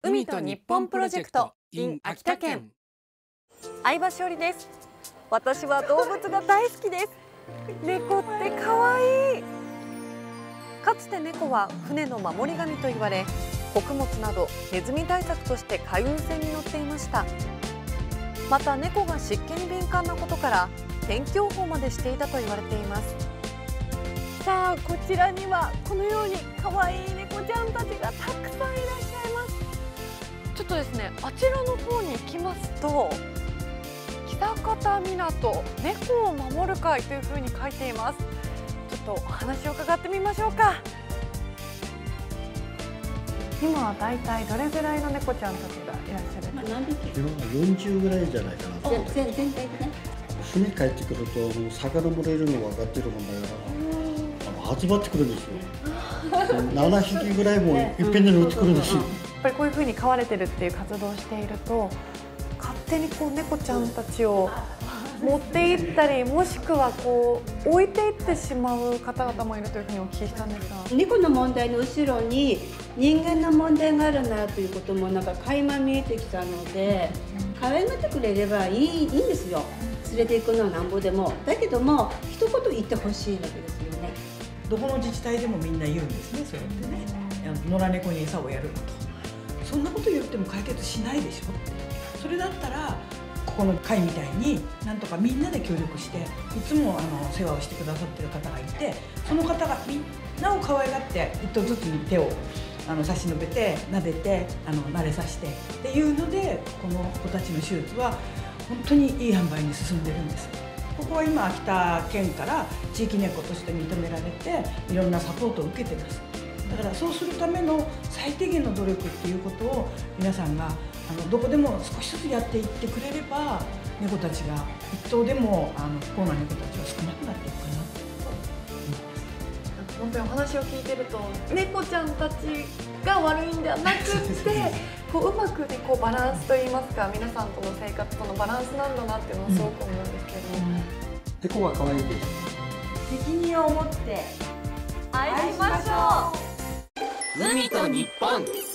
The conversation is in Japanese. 海と日本プロジェクト in 秋田県、相葉しおりです。私は動物が大好きです。猫って可愛い。かつて猫は船の守り神と言われ、穀物などネズミ対策として海運船に乗っていました。また猫が湿気に敏感なことから天気予報までしていたと言われています。さあ、こちらにはこのように可愛い猫ちゃんたちがたくさんいらっしゃいます。ちょっとですね、あちらの方に行きますと、北方港猫を守る会というふうに書いています。ちょっとお話を伺ってみましょうか。今はだいたいどれぐらいの猫ちゃんたちがいらっしゃるんですか？40ぐらいじゃないかなと。全体ね。船帰ってくると魚もらえるの分かってるもんだから集まってくるんですよ。7匹ぐらいもいっぺんに乗ってくるんですよ。やっぱりこういうふうに飼われてるっていう活動をしていると、勝手にこう猫ちゃんたちを持って行ったり、もしくはこう置いていってしまう方々もいるというふうにお聞きしたんですが、猫の問題の後ろに人間の問題があるなということもなんか垣間見えてきたので、可愛がってくれればいいんですよ。連れて行くのはなんぼでも。だけども一言言ってほしいわけですよね。どこの自治体でもみんな言うんですね。そうやってね、野良猫に餌をやるなと。そんなこと言っても解決しないでしょ。それだったらこの会みたいになんとかみんなで協力して、いつも世話をしてくださってる方がいて、その方がみんなを可愛がって一頭ずつに手を差し伸べて撫でて慣れさせてっていうので、この子たちの手術は本当にいい販売に進んでるんです。ここは今秋田県から地域猫として認められて、いろんなサポートを受けてます。だからそうするための最低限の努力っていうことを皆さんがどこでも少しずつやっていってくれれば、猫たちが一頭でも不幸な猫たちは少なくなっていくかなと思います。本当にお話を聞いてると、猫ちゃんたちが悪いんではなくってこううまくね、こうバランスといいますか、皆さんとの生活とのバランスなんだなっていうのはすごく思うんですけど、猫は可愛いです。責任を持って愛しましょう。海と日本。